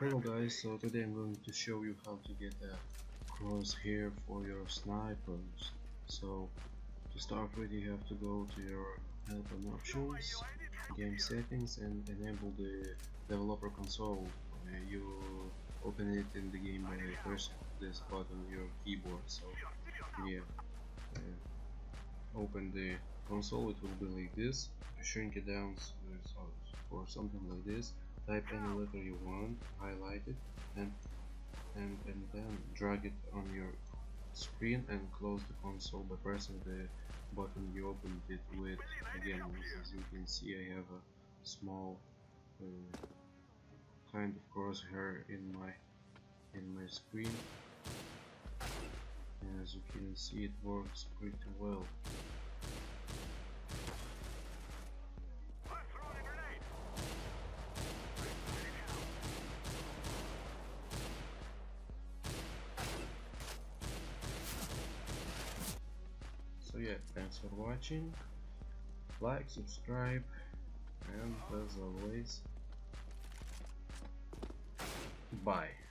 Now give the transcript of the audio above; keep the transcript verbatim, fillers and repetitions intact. Hello guys, so today I'm going to show you how to get a crosshair for your snipers. So to start with, you have to go to your help and options, game settings, and enable the developer console. Uh, you open it in the game by pressing this button on your keyboard. So yeah, uh, open the console, it will be like this. Shrink it down so, or something like this. Type any letter you want, highlight it, and, and and then drag it on your screen and close the console by pressing the button you opened it with. Again, as you can see, I have a small uh, kind of crosshair in my in my screen. And as you can see, it works pretty well. So yeah, thanks for watching, like, subscribe, and as always, bye.